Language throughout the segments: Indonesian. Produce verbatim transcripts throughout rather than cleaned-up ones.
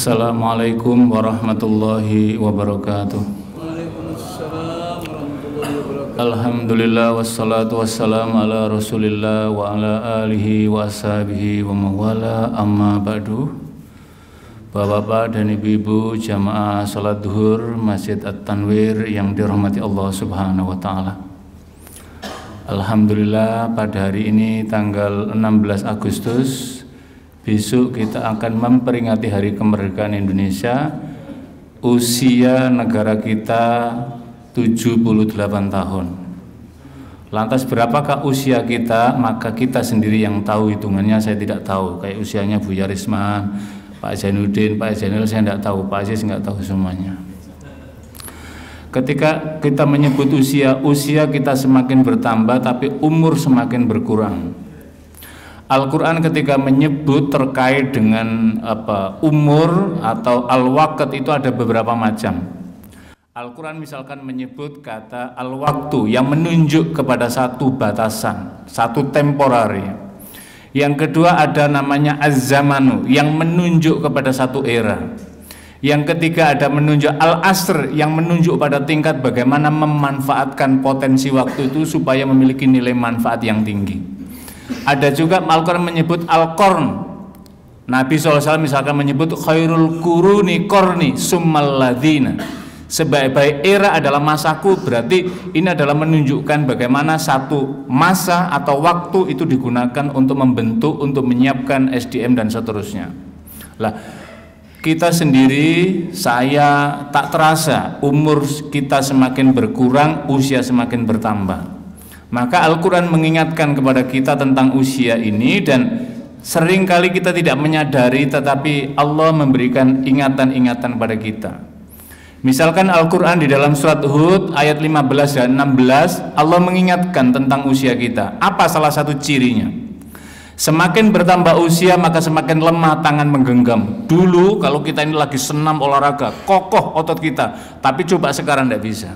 Assalamualaikum warahmatullahi wabarakatuh. Waalaikumsalam warahmatullahi wabarakatuh. Alhamdulillah wassalatu wassalamu ala Rasulillah wa ala alihi wa sahbihi wa mawala. Amma ba'du. Bapak-bapak dan ibu-ibu jamaah salat duhur Masjid At-Tanwir yang dirahmati Allah Subhanahu wa taala. Alhamdulillah pada hari ini tanggal enam belas Agustus besok kita akan memperingati hari kemerdekaan Indonesia. Usia negara kita tujuh puluh delapan tahun. Lantas berapakah usia kita? Maka kita sendiri yang tahu hitungannya, saya tidak tahu. Kayak usianya Bu Yarisma, Pak Zainuddin, Pak Zainul saya tidak tahu, Pak Aziz nggak tahu semuanya. Ketika kita menyebut usia, usia kita semakin bertambah tapi umur semakin berkurang. Al-Quran ketika menyebut terkait dengan apa umur atau al-waqt itu ada beberapa macam. Al-Quran misalkan menyebut kata al-waktu yang menunjuk kepada satu batasan, satu temporari. Yang kedua ada namanya az-zamanu yang menunjuk kepada satu era. Yang ketiga ada menunjuk al-asr yang menunjuk pada tingkat bagaimana memanfaatkan potensi waktu itu supaya memiliki nilai manfaat yang tinggi. Ada juga Al-Quran menyebut al-qarn. Nabi shallallahu alaihi wasallam misalkan menyebut khairul quruni qarni summal ladzina. Sebaik-baik era adalah masaku, berarti ini adalah menunjukkan bagaimana satu masa atau waktu itu digunakan untuk membentuk, untuk menyiapkan S D M dan seterusnya. Lah, kita sendiri, saya tak terasa umur kita semakin berkurang, usia semakin bertambah. Maka Al-Quran mengingatkan kepada kita tentang usia ini dan seringkali kita tidak menyadari tetapi Allah memberikan ingatan-ingatan pada kita. Misalkan Al-Quran di dalam surat Hud ayat lima belas dan enam belas Allah mengingatkan tentang usia kita. Apa salah satu cirinya? Semakin bertambah usia maka semakin lemah tangan menggenggam. Dulu kalau kita ini lagi senam olahraga, kokoh otot kita, tapi coba sekarang tidak bisa.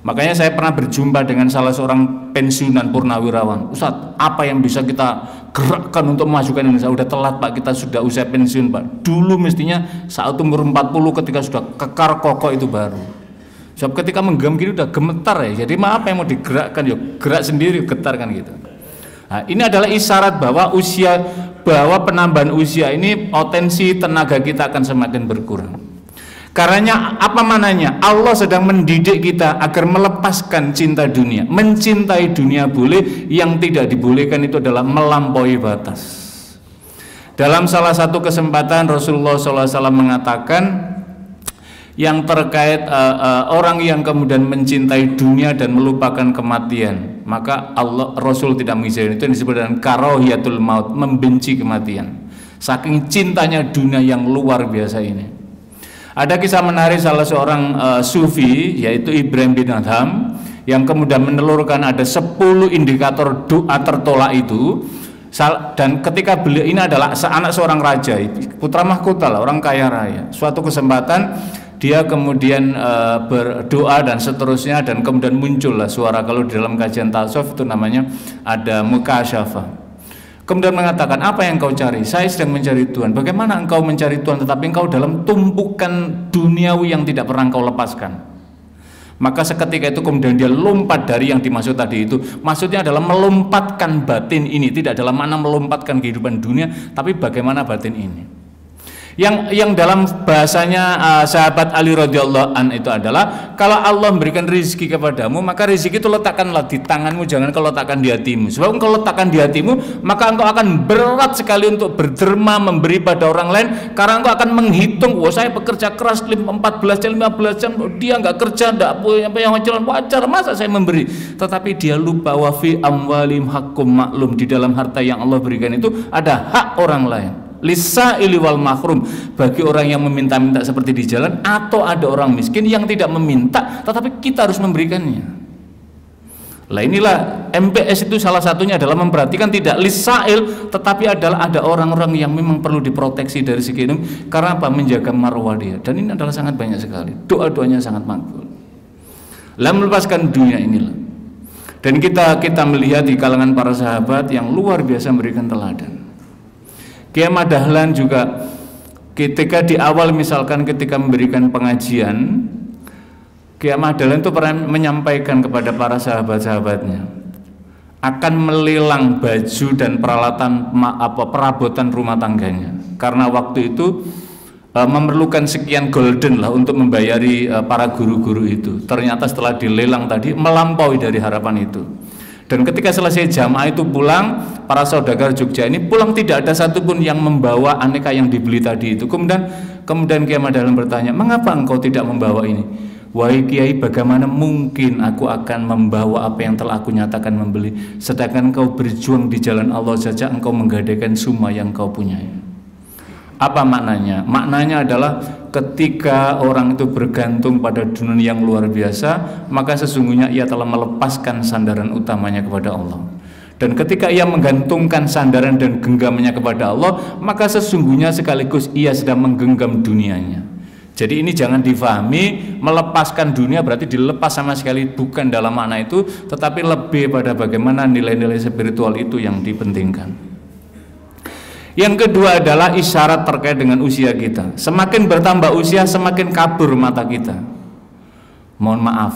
Makanya saya pernah berjumpa dengan salah seorang pensiunan purnawirawan. Ustadz, apa yang bisa kita gerakkan untuk memajukan Indonesia? Udah telat Pak, kita sudah usia pensiun Pak. Dulu mestinya saat umur empat puluh ketika sudah kekar kokoh itu baru. Sebab ketika menggenggam gini udah gemetar ya. Jadi maaf yang mau digerakkan, ya gerak sendiri getar kan gitu. Nah, ini adalah isyarat bahwa usia, bahwa penambahan usia ini potensi tenaga kita akan semakin berkurang. Karena apa mananya? Allah sedang mendidik kita agar melepaskan cinta dunia. Mencintai dunia boleh, yang tidak dibolehkan itu adalah melampaui batas. Dalam salah satu kesempatan Rasulullah shallallahu alaihi wasallam mengatakan yang terkait uh, uh, orang yang kemudian mencintai dunia dan melupakan kematian, maka Allah Rasul tidak mengizinkan. Itu yang disebut dengan karohiyatul maut, membenci kematian. Saking cintanya dunia yang luar biasa ini. Ada kisah menarik salah seorang uh, sufi yaitu Ibrahim bin Adham yang kemudian menelurkan ada sepuluh indikator doa tertolak itu. Dan ketika beliau ini adalah anak seorang raja, putra mahkota lah, orang kaya raya. Suatu kesempatan dia kemudian uh, berdoa dan seterusnya dan kemudian muncullah suara, kalau di dalam kajian tasawuf itu namanya ada mukasyafah. Kemudian mengatakan, apa yang kau cari? Saya sedang mencari Tuhan. Bagaimana engkau mencari Tuhan tetapi engkau dalam tumpukan duniawi yang tidak pernah engkau lepaskan? Maka seketika itu kemudian dia lompat dari yang dimaksud tadi itu. Maksudnya adalah melompatkan batin ini, tidak dalam mana melompatkan kehidupan dunia, tapi bagaimana batin ini. Yang yang dalam bahasanya uh, sahabat Ali radhiyallahu an itu adalah kalau Allah memberikan rezeki kepadamu maka rezeki itu letakkanlah di tanganmu, jangan kau letakkan di hatimu. Sebab engkau letakkan di hatimu maka engkau akan berat sekali untuk berderma memberi pada orang lain karena engkau akan menghitung, wah saya bekerja keras empat belas jam lima belas jam dia nggak kerja, nggak punya apa yang wajar wajar masa saya memberi. Tetapi dia lupa wafi amwalim hakum maklum, di dalam harta yang Allah berikan itu ada hak orang lain. Lisa iliwal mahrum, bagi orang yang meminta-minta seperti di jalan atau ada orang miskin yang tidak meminta tetapi kita harus memberikannya. Lah inilah M P S itu salah satunya adalah memperhatikan tidak lisail tetapi adalah ada orang-orang yang memang perlu diproteksi dari segi ini karena apa? Menjaga marwah dia. Dan ini adalah sangat banyak sekali. Doa-doanya sangat makbul. Lah melepaskan dunia inilah. Dan kita kita melihat di kalangan para sahabat yang luar biasa memberikan teladan. Kiamah Dahlan juga Ketika di awal misalkan ketika memberikan pengajian, Kiamah Dahlan itu pernah menyampaikan kepada para sahabat-sahabatnya akan melilang baju dan peralatan apa perabotan rumah tangganya, karena waktu itu e, memerlukan sekian golden lah untuk membayari e, para guru-guru itu. Ternyata setelah dilelang tadi melampaui dari harapan itu. Dan ketika selesai jamaah itu pulang, para saudagar Jogja ini pulang tidak ada satupun yang membawa aneka yang dibeli tadi itu. Kemudian kemudian Kiamah Dahlan bertanya, mengapa engkau tidak membawa ini? Wahai Kiai, bagaimana mungkin aku akan membawa apa yang telah aku nyatakan membeli, sedangkan engkau berjuang di jalan Allah saja engkau menggadaikan semua yang kau punyai. Apa maknanya? Maknanya adalah ketika orang itu bergantung pada dunia yang luar biasa, maka sesungguhnya ia telah melepaskan sandaran utamanya kepada Allah. Dan ketika ia menggantungkan sandaran dan genggamnya kepada Allah, maka sesungguhnya sekaligus ia sedang menggenggam dunianya. Jadi ini jangan difahami melepaskan dunia berarti dilepas sama sekali, bukan dalam makna itu, tetapi lebih pada bagaimana nilai-nilai spiritual itu yang dipentingkan. Yang kedua adalah isyarat terkait dengan usia kita. Semakin bertambah usia, semakin kabur mata kita. Mohon maaf,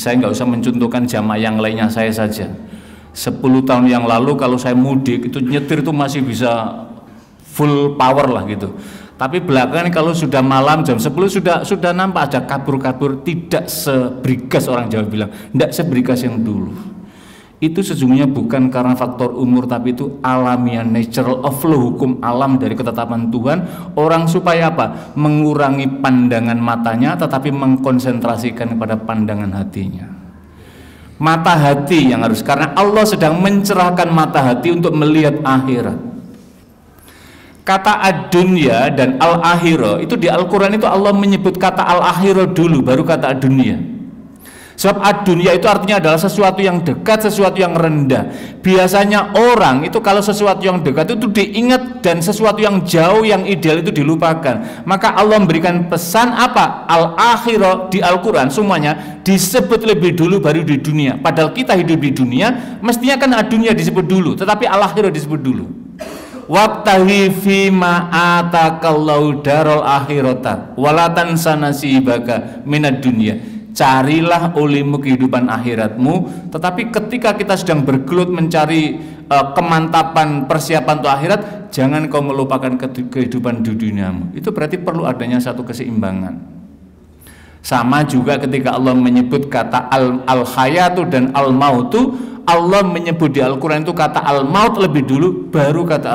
saya nggak usah mencontohkan jamaah yang lainnya saya saja. sepuluh tahun yang lalu kalau saya mudik itu nyetir itu masih bisa full power lah gitu. Tapi belakangan kalau sudah malam jam sepuluh sudah sudah nampak ada kabur-kabur, tidak sebrigas orang Jawa bilang, tidak sebrigas yang dulu. Itu sesungguhnya bukan karena faktor umur, tapi itu alamiah, natural of law, hukum alam dari ketetapan Tuhan. Orang supaya apa? Mengurangi pandangan matanya tetapi mengkonsentrasikan kepada pandangan hatinya. Mata hati yang harus, karena Allah sedang mencerahkan mata hati untuk melihat akhirat. Kata ad-dunya dan al-akhirah itu di Al-Quran itu Allah menyebut kata al-akhirah dulu baru kata ad-dunya. Sebab ad-dunia itu artinya adalah sesuatu yang dekat, sesuatu yang rendah. Biasanya orang itu kalau sesuatu yang dekat itu diingat dan sesuatu yang jauh, yang ideal itu dilupakan. Maka Allah memberikan pesan apa? Al-akhirah di Al-Quran semuanya disebut lebih dulu baru di dunia. Padahal kita hidup di dunia, mestinya kan ad-dunia disebut dulu, tetapi al-akhirah disebut dulu. Waqtahi fima atakallahu darul akhirata walatan sanasibaka minad dunia. Carilah olehmu kehidupan akhiratmu, tetapi ketika kita sedang bergelut mencari uh, kemantapan persiapan untuk akhirat, jangan kau melupakan kehidupan di duniamu. Itu berarti perlu adanya satu keseimbangan. Sama juga ketika Allah menyebut kata al-hayatu dan al-mautu, Allah menyebut di Al-Quran itu kata al-maut lebih dulu baru kata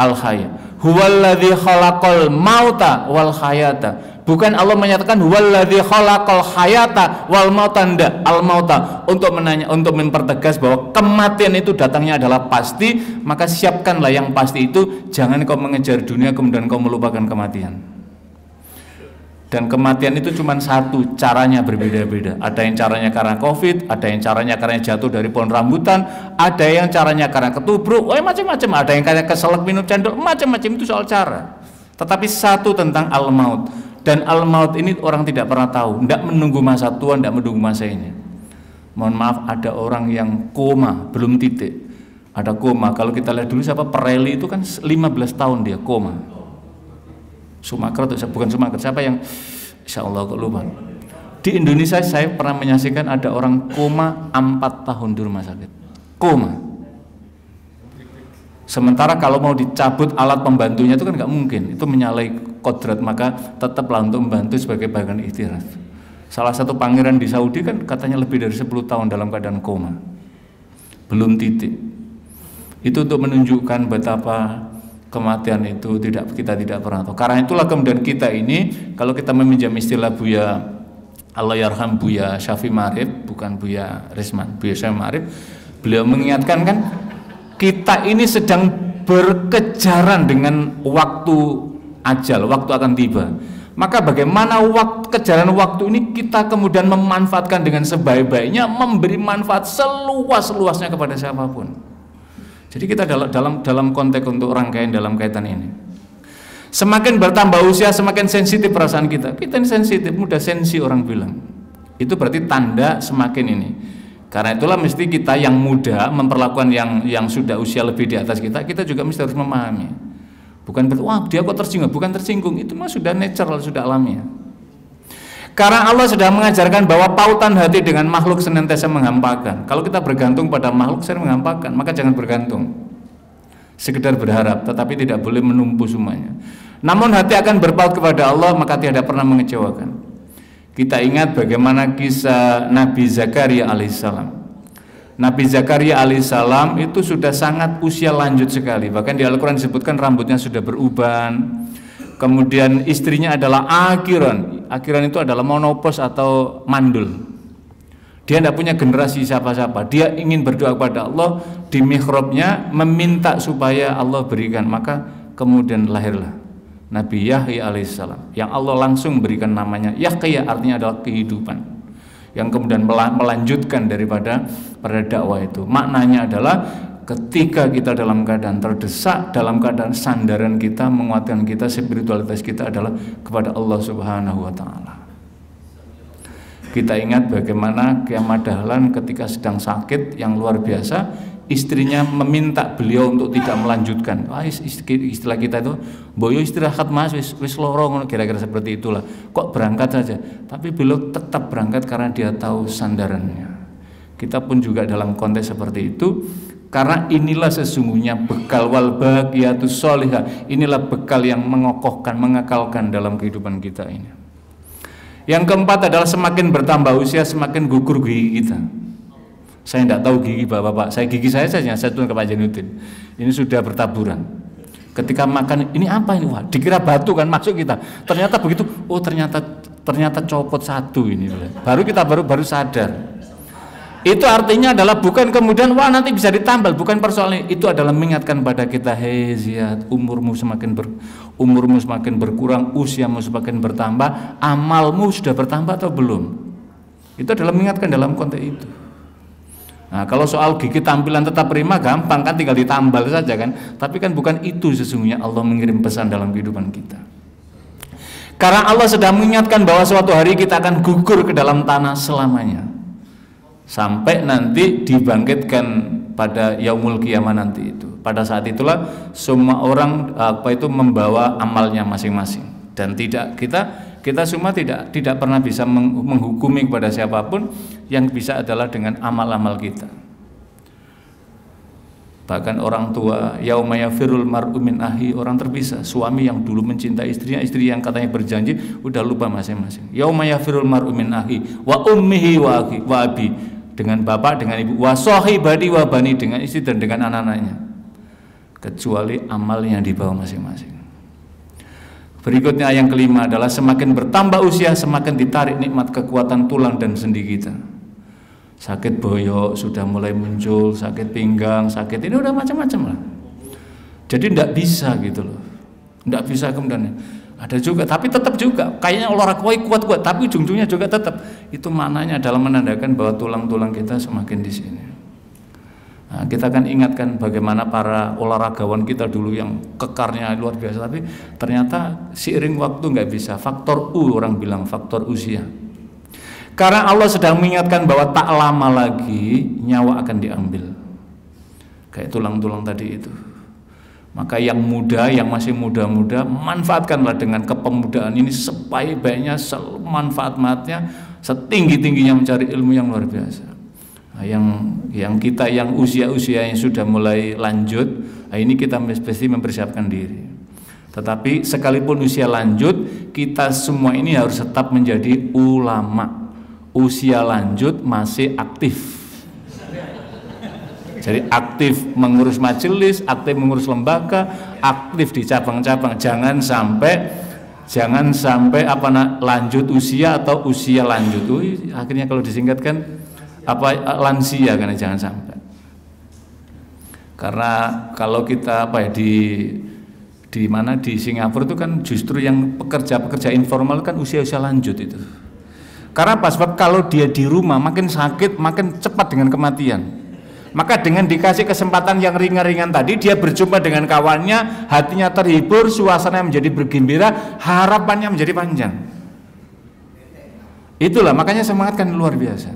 al-hayat. Huwallazi khalaqal mauta wal hayata. Bukan Allah menyatakan huwallazi khalaqal hayata wal mauta, al mauta untuk menanya, untuk mempertegas bahwa kematian itu datangnya adalah pasti, maka siapkanlah yang pasti itu. Jangan kau mengejar dunia kemudian kau melupakan kematian. Dan kematian itu cuma satu, caranya berbeda-beda. Ada yang caranya karena Covid, ada yang caranya karena jatuh dari pohon rambutan, ada yang caranya karena ketubruk, oh macam-macam, ada yang karena keselak minum cendol, macam-macam, itu soal cara. Tetapi satu tentang al maut. Dan al-maut ini orang tidak pernah tahu, tidak menunggu masa tua, tidak menunggu masa ini. Mohon maaf, ada orang yang koma, belum titik. Ada koma, kalau kita lihat dulu siapa, Pereli itu kan lima belas tahun dia koma. Sumaker, bukan Sumaker, siapa yang, insya Allah kok lupa. Di Indonesia saya pernah menyaksikan ada orang koma empat tahun di rumah sakit. Koma. Sementara kalau mau dicabut alat pembantunya itu kan nggak mungkin, itu menyalahi kodrat, maka tetaplah untuk membantu sebagai bagian istirahat. Salah satu pangeran di Saudi kan katanya lebih dari sepuluh tahun dalam keadaan koma, belum titik. Itu untuk menunjukkan betapa kematian itu tidak, kita tidak pernah tahu. Karena itulah kemudian kita ini, kalau kita meminjam istilah Buya Allahyarham Buya Syafii Maarif, bukan Buya Risman, Buya Syafii Maarif, beliau mengingatkan kan kita ini sedang berkejaran dengan waktu ajal, waktu akan tiba. Maka bagaimana waktu, kejaran waktu ini kita kemudian memanfaatkan dengan sebaik-baiknya, memberi manfaat seluas-luasnya kepada siapapun. Jadi kita dalam dalam konteks untuk rangkaian dalam kaitan ini. Semakin bertambah usia, semakin sensitif perasaan kita. Kita ini sensitif, mudah sensi orang bilang. Itu berarti tanda semakin ini. Karena itulah mesti kita yang muda memperlakukan yang yang sudah usia lebih di atas kita, kita juga mesti harus memahami. Bukan berarti, wah dia kok tersinggung, bukan tersinggung, itu mah sudah natural, sudah alamiah. Karena Allah sudah mengajarkan bahwa pautan hati dengan makhluk senantiasa menghampakan. Kalau kita bergantung pada makhluk senantiasa menghampakan, maka jangan bergantung. Sekedar berharap, tetapi tidak boleh menumpu semuanya. Namun hati akan berpaut kepada Allah, maka tidak pernah mengecewakan. Kita ingat bagaimana kisah Nabi Zakaria alaihissalam. Nabi Zakaria alaihissalam itu sudah sangat usia lanjut sekali. Bahkan di Al-Quran disebutkan rambutnya sudah beruban. Kemudian istrinya adalah Akiran. Akiran itu adalah monopos atau mandul. Dia tidak punya generasi siapa-siapa. Dia ingin berdoa kepada Allah di mihrabnya, meminta supaya Allah berikan. Maka kemudian lahirlah Nabi Yahya alaihissalam, yang Allah langsung berikan namanya Yahya, artinya adalah kehidupan, yang kemudian melanjutkan daripada pada dakwah itu. Maknanya adalah ketika kita dalam keadaan terdesak, dalam keadaan sandaran kita, menguatkan kita, spiritualitas kita adalah kepada Allah Subhanahu wa Ta'ala. Kita ingat bagaimana Kiamah Dahlan ketika sedang sakit yang luar biasa, istrinya meminta beliau untuk tidak melanjutkan. Ah, istilah kita itu, boyo istirahat mas, wis, wis lorong, kira-kira seperti itulah. Kok berangkat saja? Tapi beliau tetap berangkat karena dia tahu sandarannya. Kita pun juga dalam konteks seperti itu, karena inilah sesungguhnya bekal wal baqiyatus sholihah. Inilah bekal yang mengokohkan, mengekalkan dalam kehidupan kita ini. Yang keempat adalah semakin bertambah usia semakin gugur gigi kita. Saya tidak tahu gigi bapak-bapak, saya gigi saya saja saya turun ke Pak Zainuddin. Ini sudah bertaburan. Ketika makan ini apa ini, wah dikira batu kan masuk kita. Ternyata begitu, oh ternyata ternyata copot satu ini. Baru kita baru baru sadar. Itu artinya adalah bukan kemudian wah nanti bisa ditambal, bukan persoalan itu, adalah mengingatkan pada kita, hei Ziyad, umurmu semakin ber, umurmu semakin berkurang, usiamu semakin bertambah, amalmu sudah bertambah atau belum? Itu adalah mengingatkan dalam konteks itu. Nah, kalau soal gigi tampilan tetap prima gampang kan, tinggal ditambal saja kan. Tapi kan bukan itu sesungguhnya Allah mengirim pesan dalam kehidupan kita. Karena Allah sedang mengingatkan bahwa suatu hari kita akan gugur ke dalam tanah selamanya. Sampai nanti dibangkitkan pada yaumul qiyamah nanti itu. Pada saat itulah semua orang apa itu membawa amalnya masing-masing, dan tidak kita kita semua tidak tidak pernah bisa menghukumi kepada siapapun, yang bisa adalah dengan amal-amal kita. Bahkan orang tua, yauma yafirul mar'u min ahli, orang terpisah, suami yang dulu mencintai istrinya, istri yang katanya berjanji, udah lupa masing-masing. Yauma yafirul mar'u min ahli wa ummihi wa akhi wa abi, dengan bapak, dengan ibu, wa sahibati wa bani, dengan istri dan dengan anak-anaknya, kecuali amal yang dibawa masing-masing. Berikutnya yang kelima adalah semakin bertambah usia semakin ditarik nikmat kekuatan tulang dan sendi kita. Sakit boyok sudah mulai muncul, sakit pinggang, sakit ini udah macam-macam lah. Jadi tidak bisa gitu loh, tidak bisa kemudian. Ada juga, tapi tetap juga. Kayaknya olahraga kuat-kuat, tapi ujung-ujungnya juga tetap. Itu maknanya adalah menandakan bahwa tulang-tulang kita semakin di sini. Nah, kita akan ingatkan bagaimana para olahragawan kita dulu yang kekarnya luar biasa, tapi ternyata seiring waktu nggak bisa. Faktor U, orang bilang faktor usia. Karena Allah sedang mengingatkan bahwa tak lama lagi nyawa akan diambil, kayak tulang-tulang tadi itu. Maka yang muda, yang masih muda-muda, manfaatkanlah dengan kepemudaan ini sebaik-baiknya, semanfaat-manfaatnya, setinggi-tingginya mencari ilmu yang luar biasa. Nah, yang yang kita yang usia-usia yang sudah mulai lanjut, nah ini kita mesti mempersiapkan diri. Tetapi sekalipun usia lanjut, kita semua ini harus tetap menjadi ulama. Usia lanjut masih aktif, jadi aktif mengurus majelis, aktif mengurus lembaga, aktif di cabang-cabang. Jangan sampai, jangan sampai apa nak lanjut usia atau usia lanjut. Uy, akhirnya kalau disingkatkan apa lansia kan, jangan sampai. Karena kalau kita apa ya di di mana di Singapura itu kan justru yang pekerja-pekerja informal kan usia-usia lanjut itu. Karena pas kalau dia di rumah makin sakit, makin cepat dengan kematian. Maka dengan dikasih kesempatan yang ringan-ringan tadi, dia berjumpa dengan kawannya, hatinya terhibur, suasananya menjadi bergembira, harapannya menjadi panjang. Itulah makanya semangat kan luar biasa.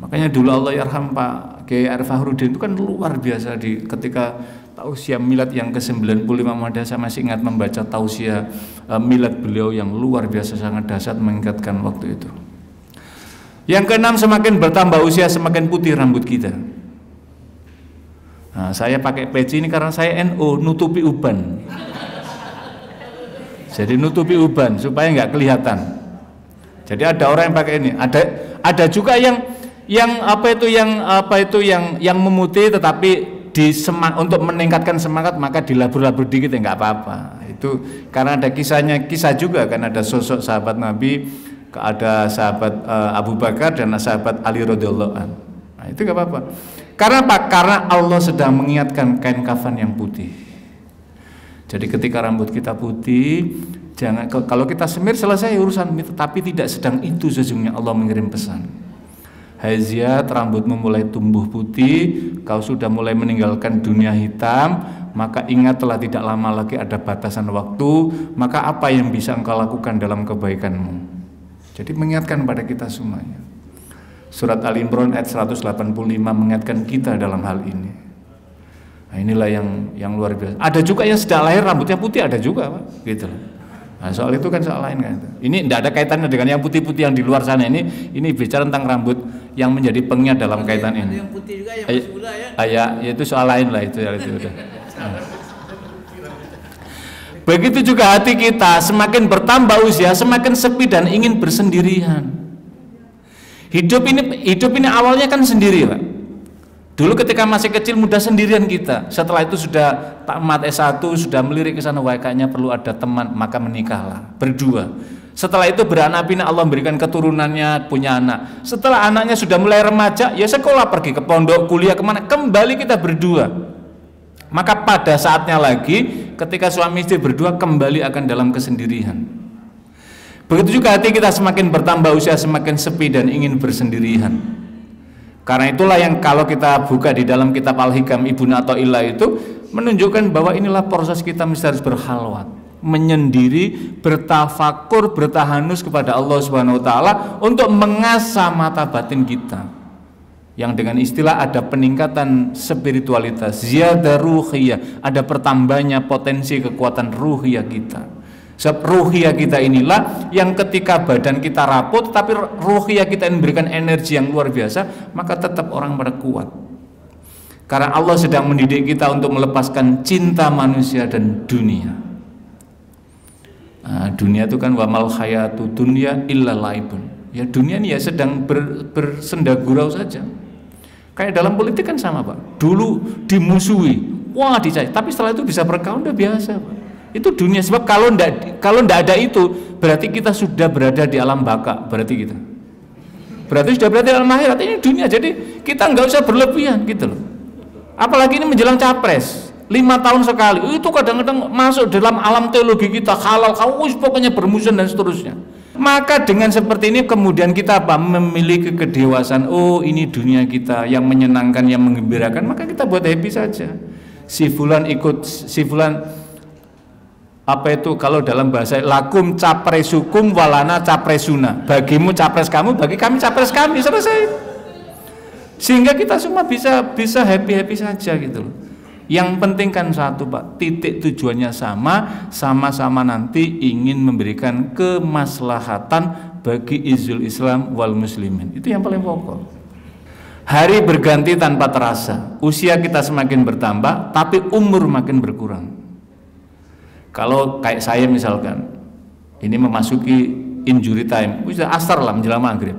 Makanya dulu Allah yarham Pak G R Fahruddin itu kan luar biasa di ketika Tausiah milad yang ke sembilan puluh lima Madrasah masih ingat membaca tausiah uh, milad beliau yang luar biasa sangat dahsyat mengingatkan waktu itu. Yang keenam, semakin bertambah usia semakin putih rambut kita. Nah, saya pakai peci ini karena saya N U, nutupi uban. Jadi nutupi uban supaya nggak kelihatan. Jadi ada orang yang pakai ini, ada ada juga yang yang apa itu yang apa itu yang yang memutih tetapi di semangat, untuk meningkatkan semangat maka dilabur-labur dikit ya nggak apa-apa. Itu karena ada kisahnya, kisah juga kan, ada sosok sahabat Nabi, ada sahabat uh, Abu Bakar dan sahabat Ali radhiyallahu anhu. Nah, itu nggak apa-apa. Karena apa? Karena Allah sedang mengingatkan kain kafan yang putih. Jadi ketika rambut kita putih, jangan kalau kita semir selesai urusan, tapi tidak sedang itu sesungguhnya Allah mengirim pesan. Haziat, rambutmu mulai tumbuh putih, kau sudah mulai meninggalkan dunia hitam, maka ingatlah tidak lama lagi ada batasan waktu, maka apa yang bisa engkau lakukan dalam kebaikanmu. Jadi mengingatkan pada kita semuanya. Surat Ali Imran ayat seratus delapan puluh lima mengingatkan kita dalam hal ini. Nah, inilah yang yang luar biasa. Ada juga yang sudah lahir rambutnya putih, ada juga, Pak. Gitu loh. Nah, soal itu kan soal lain kan. Ini tidak ada kaitannya dengan yang putih-putih yang di luar sana ini. Ini bicara tentang rambut yang menjadi pengingat dalam ada kaitan yang, ini. Yang putih juga, yang Ay masula, ya. Ayah, ya itu soal lain lah itu. Ya, itu udah. Nah. Begitu juga hati kita semakin bertambah usia, semakin sepi dan ingin bersendirian. Hidup ini hidup ini awalnya kan sendiri, Pak. Dulu ketika masih kecil mudah sendirian kita. Setelah itu sudah tamat S satu, sudah melirik ke sana, kayaknya perlu ada teman, maka menikahlah berdua. Setelah itu beranak pinak, Allah memberikan keturunannya, punya anak. Setelah anaknya sudah mulai remaja, ya sekolah, pergi ke pondok, kuliah kemana, kembali kita berdua. Maka pada saatnya lagi ketika suami istri berdua kembali akan dalam kesendirian. Begitu juga hati kita semakin bertambah usia semakin sepi dan ingin bersendirian. Karena itulah yang kalau kita buka di dalam kitab Al-Hikam Ibnu Athaillah itu menunjukkan bahwa inilah proses kita mesti harus berhalwat, menyendiri, bertafakur, bertahanus kepada Allah Subhanahu wa taala untuk mengasah mata batin kita. Yang dengan istilah ada peningkatan spiritualitas, ziyadah ruhiyah, ada pertambahnya potensi kekuatan ruhiyah kita. Sebab ruhiyah kita inilah yang ketika badan kita rapuh tapi ruhiyah kita yang memberikan energi yang luar biasa, maka tetap orang pada kuat. Karena Allah sedang mendidik kita untuk melepaskan cinta manusia dan dunia. Nah, dunia itu kan wamal khayatu dunya illa laibun. Ya dunia ini ya sedang ber, bersenda gurau saja. Kayak dalam politik kan sama, Pak. Dulu dimusuhi, wah dicari, tapi setelah itu bisa berkawan udah biasa, Pak. Itu dunia. Sebab kalau ndak kalau ndak ada itu berarti kita sudah berada di alam baka, berarti kita berarti sudah berada di alam akhirat. Ini dunia, jadi kita nggak usah berlebihan gitu loh. Apalagi ini menjelang capres lima tahun sekali, itu kadang-kadang masuk dalam alam teologi kita, halal kawus pokoknya bermusuhan dan seterusnya. Maka dengan seperti ini kemudian kita apa? Memiliki kedewasaan, oh ini dunia kita yang menyenangkan, yang menggembirakan, maka kita buat happy saja. Si fulan ikut si fulan apa itu kalau dalam bahasa lakum capresukum walana capresuna, bagimu capres kamu, bagi kami capres kami, selesai. Sehingga kita semua bisa bisa happy-happy saja gitu loh. Yang penting kan satu, Pak, titik tujuannya sama, sama-sama nanti ingin memberikan kemaslahatan bagi izul Islam wal muslimin. Itu yang paling pokok. Hari berganti tanpa terasa, usia kita semakin bertambah tapi umur makin berkurang. Kalau kayak saya misalkan, ini memasuki injury time, sudah asar lah menjelang maghrib.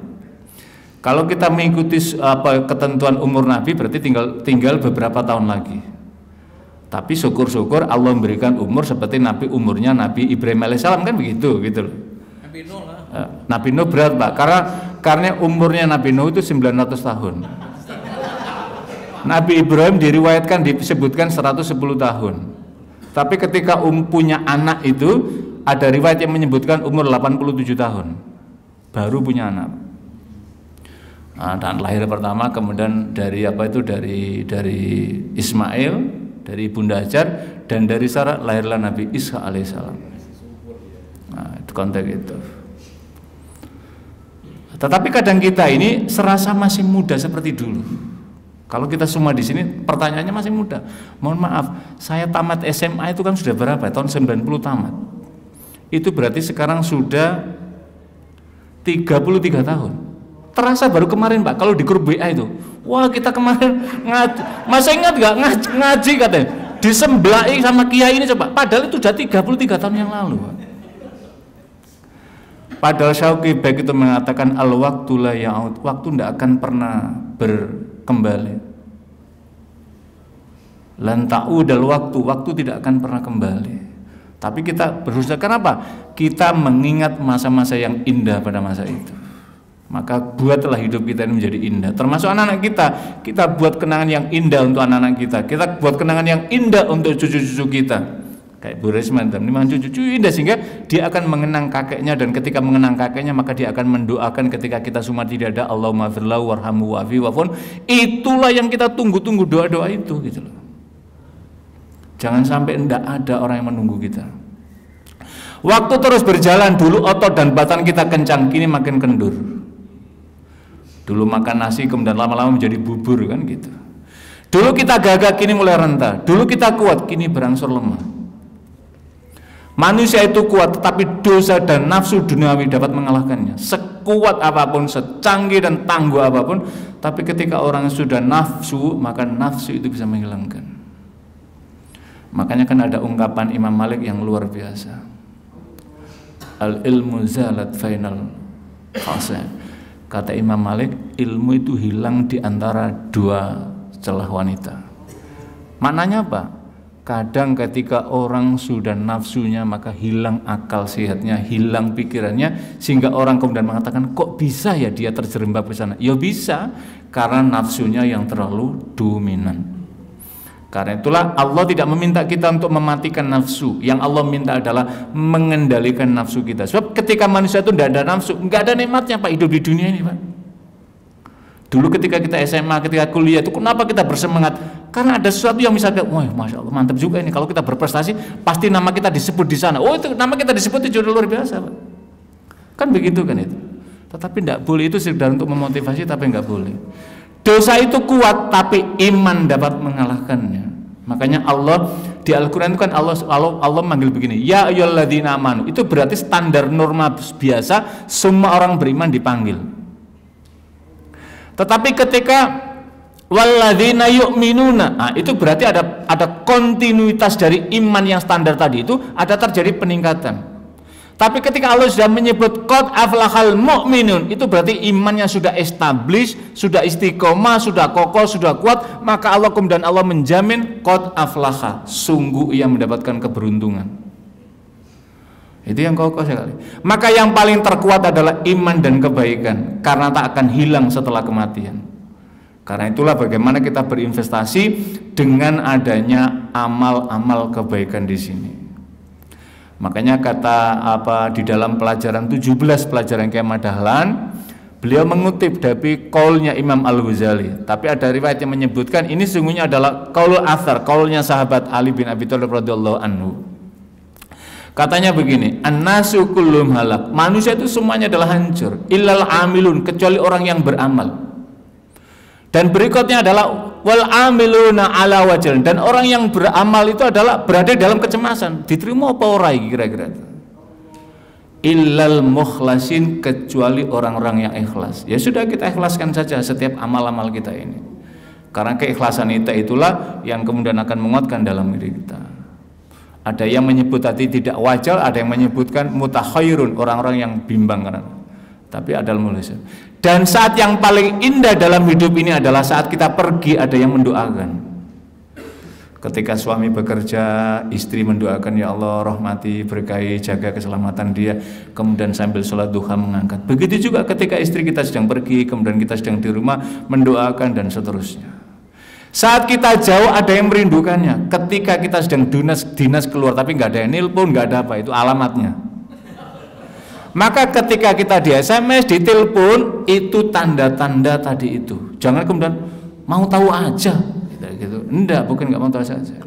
Kalau kita mengikuti apa, ketentuan umur Nabi, berarti tinggal tinggal beberapa tahun lagi. Tapi syukur-syukur Allah memberikan umur seperti Nabi umurnya Nabi Ibrahim alaihissalam kan begitu gitu loh. Nabi Nuh lah. Nabi Nuh berat, Pak, karena karena umurnya Nabi Nuh itu sembilan ratus tahun. Nabi Ibrahim diriwayatkan disebutkan seratus sepuluh tahun. Tapi ketika um punya anak itu ada riwayat yang menyebutkan umur delapan puluh tujuh tahun baru punya anak. Nah, dan lahir pertama kemudian dari apa itu dari dari Ismail, dari Bunda Hajar dan dari Sarah lahirlah Nabi Isa alaihissalam. Nah, itu konteks itu. Tetapi kadang kita ini serasa masih muda seperti dulu. Kalau kita semua di sini pertanyaannya masih muda. Mohon maaf, saya tamat S M A itu kan sudah berapa? Tahun sembilan puluh tamat. Itu berarti sekarang sudah tiga puluh tiga tahun. Terasa baru kemarin, Pak, kalau di grup W A itu. Wah, kita kemarin ngaji. Masa ingat nggak ngaji, ngaji katanya? Disembelai sama kiai ini coba. Padahal itu sudah tiga puluh tiga tahun yang lalu, Pak. Padahal Syauqi baik itu mengatakan al-waktu la ya'ud. Waktu tidak akan pernah ber kembali. Lan ta'udal waktu, waktu tidak akan pernah kembali. Tapi kita berusaha, kenapa? Kita mengingat masa-masa yang indah pada masa itu. Maka buatlah hidup kita ini menjadi indah. Termasuk anak-anak kita, kita buat kenangan yang indah untuk anak-anak kita. Kita buat kenangan yang indah untuk cucu-cucu kita. Kayak Bu Risman, ini memang cucu-cucu indah sehingga dia akan mengenang kakeknya, dan ketika mengenang kakeknya maka dia akan mendoakan ketika kita semua tidak ada Allahumma firlahu warhamu wafi wafun. Itulah yang kita tunggu-tunggu, doa-doa itu gitu loh. Jangan sampai tidak ada orang yang menunggu kita. Waktu terus berjalan, dulu otot dan batang kita kencang, kini makin kendur. Dulu makan nasi kemudian lama-lama menjadi bubur kan gitu. Dulu kita gagah, kini mulai rentah. Dulu kita kuat, kini berangsur lemah. Manusia itu kuat, tetapi dosa dan nafsu duniawi dapat mengalahkannya. Sekuat apapun, secanggih dan tangguh apapun, tapi ketika orang sudah nafsu, maka nafsu itu bisa menghilangkan. Makanya kan ada ungkapan Imam Malik yang luar biasa. Al-ilmu zalat final fase. Kata Imam Malik, ilmu itu hilang di antara dua celah wanita. Maknanya apa? Kadang ketika orang sudah nafsunya maka hilang akal sehatnya, hilang pikirannya, sehingga orang kemudian mengatakan, kok bisa ya dia terjerembab ke sana? Ya bisa, karena nafsunya yang terlalu dominan. Karena itulah Allah tidak meminta kita untuk mematikan nafsu. Yang Allah minta adalah mengendalikan nafsu kita. Sebab ketika manusia itu tidak ada nafsu, nggak ada nikmatnya Pak hidup di dunia ini Pak. Dulu ketika kita S M A, ketika kuliah itu kenapa kita bersemangat? Karena ada sesuatu yang misalnya, wah Masya Allah mantap juga ini, kalau kita berprestasi pasti nama kita disebut di sana. Oh itu nama kita disebut itu luar biasa Pak. Kan begitu kan itu. Tetapi tidak boleh, itu sekedar untuk memotivasi tapi nggak boleh. Dosa itu kuat tapi iman dapat mengalahkannya. Makanya Allah di Al-Quran itu kan Allah, Allah, Allah manggil begini, ya ayyuhalladzina amanu. Itu berarti standar norma biasa, semua orang beriman dipanggil. Tetapi ketika walladzina yu'minuna, nah, itu berarti ada ada kontinuitas dari iman yang standar tadi itu, ada terjadi peningkatan. Tapi ketika Allah sudah menyebut qad aflahal mu'minun, itu berarti imannya sudah established, sudah istiqomah, sudah kokoh, sudah kuat, maka Allah kemudian Allah menjamin qad aflaha, sungguh ia mendapatkan keberuntungan. Itu yang kokoh sekali. Maka yang paling terkuat adalah iman dan kebaikan, karena tak akan hilang setelah kematian. Karena itulah bagaimana kita berinvestasi dengan adanya amal-amal kebaikan di sini. Makanya kata apa di dalam pelajaran tujuh belas pelajaran Kiamah Dahlan, beliau mengutip dari kaulnya Imam Al-Ghazali. Tapi ada riwayat yang menyebutkan ini sungguhnya adalah kaul athar, kaulnya sahabat Ali bin Abi Thalib radhiyallahu anhu. Katanya begini, an-nasu kullum halak, manusia itu semuanya adalah hancur, illal amilun, kecuali orang yang beramal. Dan berikutnya adalah wal amiluna ala wajrin, dan orang yang beramal itu adalah berada dalam kecemasan, diterima apa orang kira-kira. Illal mukhlasin, kecuali orang-orang yang ikhlas. Ya sudah, kita ikhlaskan saja setiap amal-amal kita ini. Karena keikhlasan kita itulah yang kemudian akan menguatkan dalam diri kita. Ada yang menyebut tadi tidak wajar, ada yang menyebutkan mutakhairun, orang-orang yang bimbang karena. Tapi ada mulus. Dan saat yang paling indah dalam hidup ini adalah saat kita pergi ada yang mendoakan. Ketika suami bekerja, istri mendoakan, ya Allah rahmati, berkahi, jaga keselamatan dia. Kemudian sambil sholat duha mengangkat. Begitu juga ketika istri kita sedang pergi, kemudian kita sedang di rumah mendoakan dan seterusnya. Saat kita jauh ada yang merindukannya. Ketika kita sedang dinas, dinas keluar tapi nggak ada yang nelpon, nggak ada apa, itu alamatnya. Maka ketika kita di S M S, di telepon, itu tanda-tanda tadi itu. Jangan kemudian mau tahu aja gitu. Enggak, bukan nggak mau tahu saja.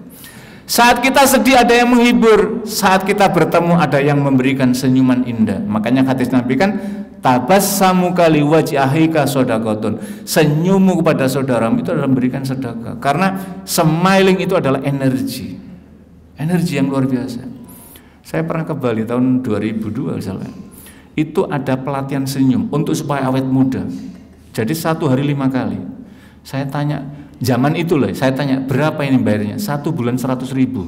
Saat kita sedih ada yang menghibur, saat kita bertemu ada yang memberikan senyuman indah. Makanya hadis Nabi kan Tabassamu kali wajhi ahika sodakotun. Senyummu kepada saudaramu itu adalah memberikan sedekah. Karena smiling itu adalah energi, energi yang luar biasa. Saya pernah ke Bali tahun dua ribu dua misalnya. Itu ada pelatihan senyum untuk supaya awet muda. Jadi satu hari lima kali. Saya tanya zaman itu loh. Saya tanya berapa ini bayarnya? Satu bulan seratus ribu.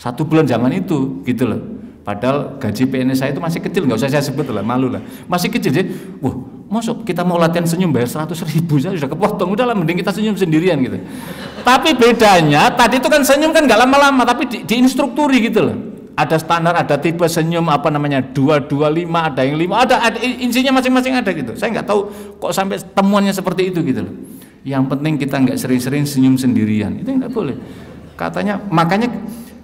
Satu bulan zaman itu gitu loh. Padahal gaji P N S saya itu masih kecil, nggak usah saya sebut lah, malu lah. Masih kecil jadi, wah, masuk kita mau latihan senyum bayar seratus ribu, saya sudah kepotong, udahlah mending kita senyum sendirian gitu. Tapi bedanya, tadi itu kan senyum kan nggak lama-lama, tapi di, diinstrukturi gitu loh. Ada standar, ada tipe senyum apa namanya dua dua lima, ada yang lima, ada, ada insinya masing-masing ada gitu. Saya nggak tahu kok sampai temuannya seperti itu gitu loh. Yang penting kita nggak sering-sering senyum sendirian, itu nggak boleh. Katanya, makanya.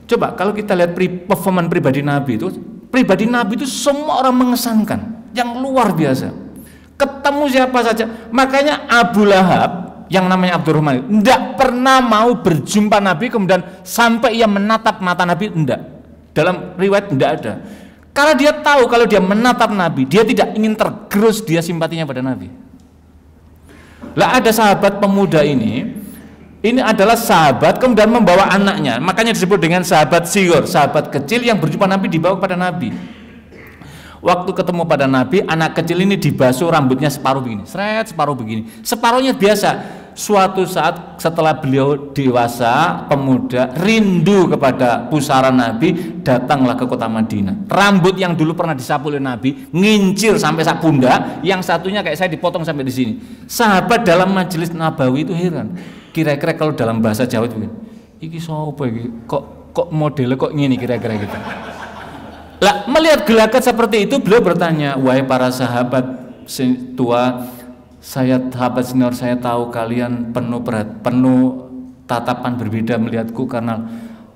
Coba kalau kita lihat pri, performan pribadi Nabi itu, pribadi Nabi itu semua orang mengesankan, yang luar biasa. Ketemu siapa saja, makanya Abu Lahab yang namanya Abdurrahman tidak pernah mau berjumpa Nabi kemudian sampai ia menatap mata Nabi, tidak. Dalam riwayat tidak ada. Karena dia tahu kalau dia menatap Nabi, dia tidak ingin tergerus dia simpatinya pada Nabi. Lah ada sahabat pemuda ini. Ini adalah sahabat kemudian membawa anaknya, makanya disebut dengan sahabat sighar, sahabat kecil yang berjumpa Nabi dibawa kepada Nabi. Waktu ketemu pada Nabi, anak kecil ini dibasuh rambutnya separuh begini, seret separuh begini, separuhnya biasa. Suatu saat setelah beliau dewasa, pemuda, rindu kepada pusara Nabi, datanglah ke kota Madinah. Rambut yang dulu pernah disapu oleh Nabi, ngincir sampai sak pundak, yang satunya kayak saya dipotong sampai di sini. Sahabat dalam majelis Nabawi itu heran. Kira-kira kalau dalam bahasa Jawa itu begini, iki sapa iki? Kok kok modelnya kok ngene kira-kira gitu. Lah melihat gelagat seperti itu beliau bertanya, "Wahai para sahabat tua, saya sahabat senior, saya tahu kalian penuh berat, penuh tatapan berbeda melihatku karena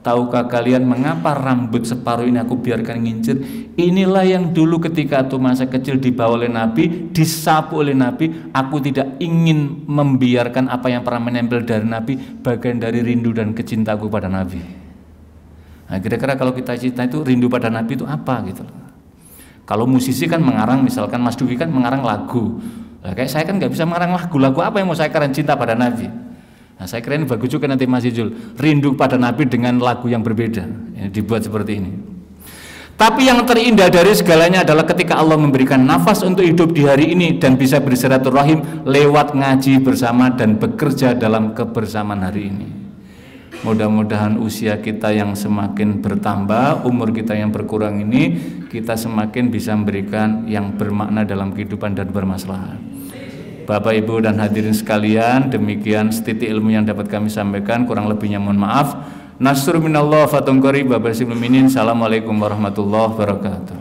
tahukah kalian mengapa rambut separuh ini aku biarkan ngincir? Inilah yang dulu ketika aku masa kecil dibawa oleh Nabi, disapu oleh Nabi. Aku tidak ingin membiarkan apa yang pernah menempel dari Nabi, bagian dari rindu dan kecintaku pada Nabi." Nah, kira-kira kalau kita cinta itu rindu pada Nabi itu apa gitu? Kalau musisi kan mengarang, misalkan Mas Duki kan mengarang lagu. Nah, kayak saya kan nggak bisa mengarang lagu. Lagu apa yang mau saya karang cinta pada Nabi? Nah, saya kira ini bagus juga nanti Mas Ijul, rindu pada Nabi dengan lagu yang berbeda ini dibuat seperti ini. Tapi yang terindah dari segalanya adalah ketika Allah memberikan nafas untuk hidup di hari ini dan bisa bersilaturahim lewat ngaji bersama dan bekerja dalam kebersamaan hari ini. Mudah-mudahan usia kita yang semakin bertambah, umur kita yang berkurang ini, kita semakin bisa memberikan yang bermakna dalam kehidupan dan bermaslahat. Bapak, Ibu, dan hadirin sekalian, demikian setitik ilmu yang dapat kami sampaikan, kurang lebihnya mohon maaf. Nasrul minallah fatun qarib, Bapak Ibu, Assalamualaikum warahmatullahi wabarakatuh.